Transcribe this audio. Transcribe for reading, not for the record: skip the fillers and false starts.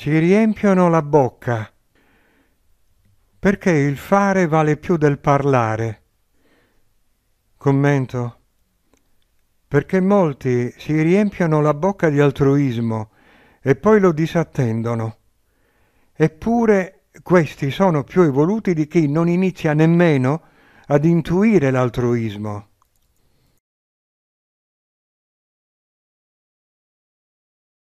si riempiono la bocca, perché il fare vale più del parlare. Commento. Perché molti si riempiono la bocca di altruismo e poi lo disattendono. Eppure questi sono più evoluti di chi non inizia nemmeno ad intuire l'altruismo.